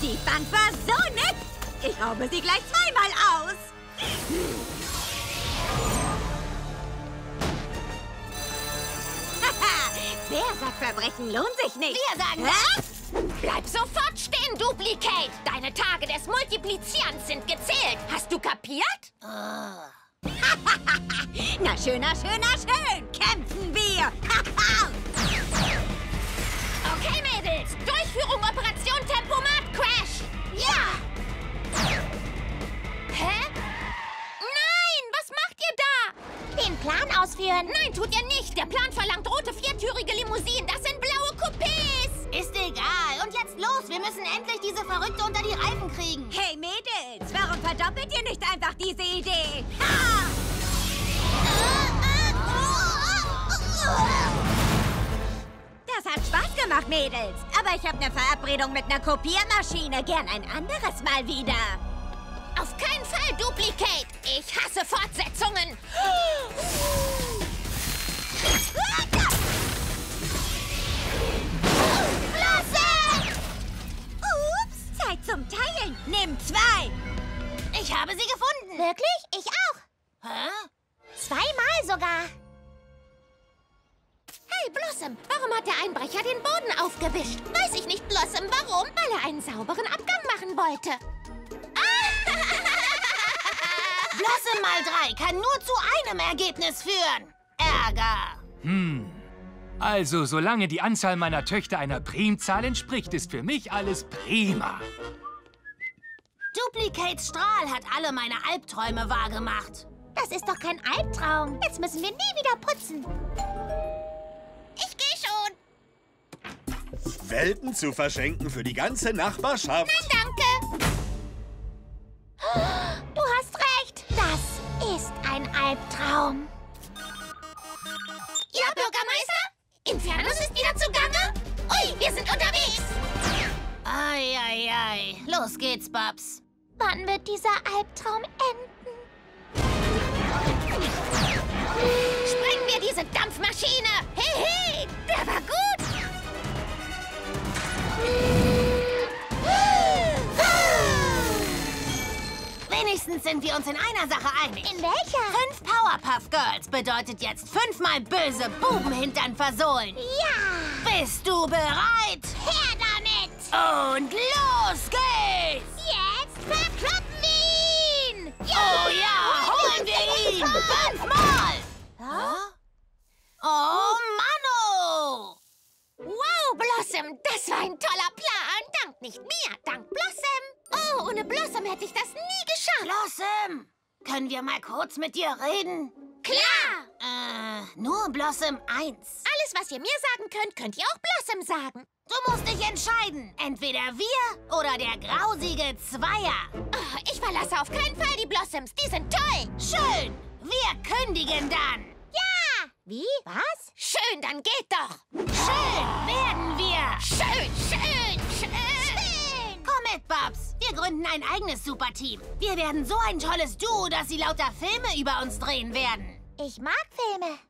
Die Band war so nett. Ich raube sie gleich zweimal aus. Wer sagt, Verbrechen lohnt sich nicht? Wir sagen das. Bleib sofort stehen, Duplicate. Deine Tage des Multiplizierens sind gezählt. Hast du kapiert? Na schön, na schön, na schön. Kämpfen wir. Okay, Mädels. Durchführung Operation Tempomat Crash. Ja. Hä? Nein, was macht ihr da? Den Plan ausführen. Nein, tut ihr nicht. Der Plan verlangt rote viertürige Limousinen. Das sind blaue Coupés. Ist egal. Und jetzt los. Wir müssen endlich diese Verrückte unter die Reifen kriegen. Hey, Mädels. Warum verdoppelt ihr nicht einfach diese Idee? Ha! Das hat Spaß gemacht, Mädels. Aber ich habe eine Verabredung mit einer Kopiermaschine. Gern ein anderes Mal wieder. Auf keinen Fall, Duplicate. Ich hasse Fortsetzungen. Blossom! Ups, Zeit zum Teilen. Nimm zwei. Ich habe sie gefunden. Wirklich? Ich auch. Hä? Zweimal sogar. Hey, Blossom, warum hat der Einbrecher den Boden aufgewischt? Weiß ich nicht, Blossom, warum? Weil er einen sauberen Abgang machen wollte. Blossom mal 3 kann nur zu einem Ergebnis führen. Ärger. Also, solange die Anzahl meiner Töchter einer Primzahl entspricht, ist für mich alles prima. Duplicates Strahl hat alle meine Albträume wahrgemacht. Das ist doch kein Albtraum. Jetzt müssen wir nie wieder putzen. Ich gehe schon. Welpen zu verschenken für die ganze Nachbarschaft. Nein, danke. Du hast recht. Das ist ein Albtraum. Ja, Bürgermeister? Infernus ist wieder zugange? Ui, wir sind unterwegs. Ei, ei, ei. Los geht's, Babs. Wann wird dieser Albtraum enden? Sprengen wir diese Dampfmaschine! Hehe, der war gut! Wenigstens sind wir uns in einer Sache einig. In welcher? 5 Powerpuff Girls bedeutet jetzt 5-mal böse Bubenhintern versohlen. Ja! Bist du bereit? Her damit! Und los geht's! Jetzt verkloppen wir ihn! Ja. Oh ja, holen wir ihn! 5-mal! Huh? Oh, Mano! Wow, Blossom, das war ein toller Plan. Dank nicht mir, dank Blossom. Oh, ohne Blossom hätte ich das nie geschafft. Blossom, können wir mal kurz mit dir reden? Klar! Nur Blossom 1. Alles, was ihr mir sagen könnt, könnt ihr auch Blossom sagen. Du musst dich entscheiden. Entweder wir oder der grausige Zweier. Oh, ich verlasse auf keinen Fall die Blossoms. Die sind toll. Schön. Wir kündigen dann. Ja! Wie? Was? Schön, dann geht doch! Schön werden wir! Schön, schön, schön! Schön! Komm mit, Babs! Wir gründen ein eigenes Superteam. Wir werden so ein tolles Duo, dass sie lauter Filme über uns drehen werden. Ich mag Filme.